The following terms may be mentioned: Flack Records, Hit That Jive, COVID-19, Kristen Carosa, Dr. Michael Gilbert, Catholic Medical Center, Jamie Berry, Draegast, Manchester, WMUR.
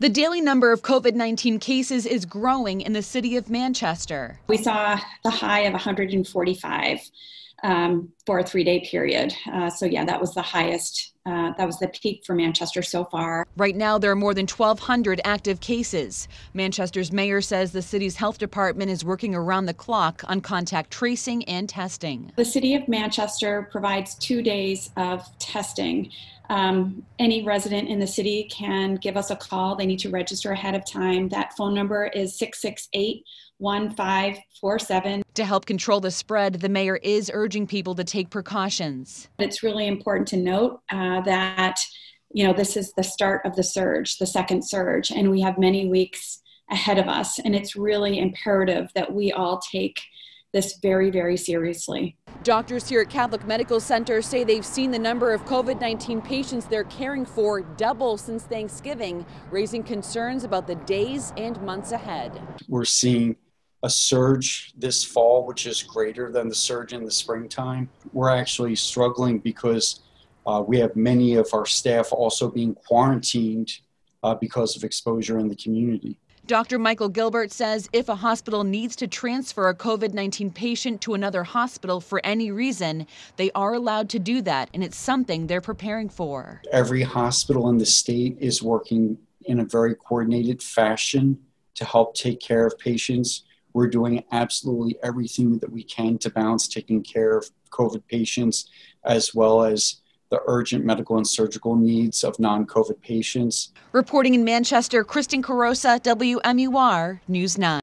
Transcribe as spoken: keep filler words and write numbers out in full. The daily number of COVID nineteen cases is growing in the city of Manchester. We saw the high of one hundred forty-five um, for a three-day period. Uh, so yeah, that was the highest. Uh, that was the peak for Manchester so far. Right now, there are more than twelve hundred active cases. Manchester's mayor says the city's health department is working around the clock on contact tracing and testing. The city of Manchester provides two days of testing. Um, any resident in the city can give us a call. They need to register ahead of time. That phone number is six six eight, one five four seven. To help control the spread, the mayor is urging people to take precautions. It's really important to note uh, that, you know, this is the start of the surge, the second surge, and we have many weeks ahead of us, and it's really imperative that we all take this very, very seriously. Doctors here at Catholic Medical Center say they've seen the number of COVID nineteen patients they're caring for double since Thanksgiving, raising concerns about the days and months ahead. We're seeing a surge this fall, which is greater than the surge in the springtime. We're actually struggling because uh, we have many of our staff also being quarantined uh, because of exposure in the community. Doctor Michael Gilbert says if a hospital needs to transfer a COVID nineteen patient to another hospital for any reason, they are allowed to do that, and it's something they're preparing for. Every hospital in the state is working in a very coordinated fashion to help take care of patients. We're doing absolutely everything that we can to balance taking care of COVID patients as well as the urgent medical and surgical needs of non-COVID patients. Reporting in Manchester, Kristen Carosa, W M U R News nine.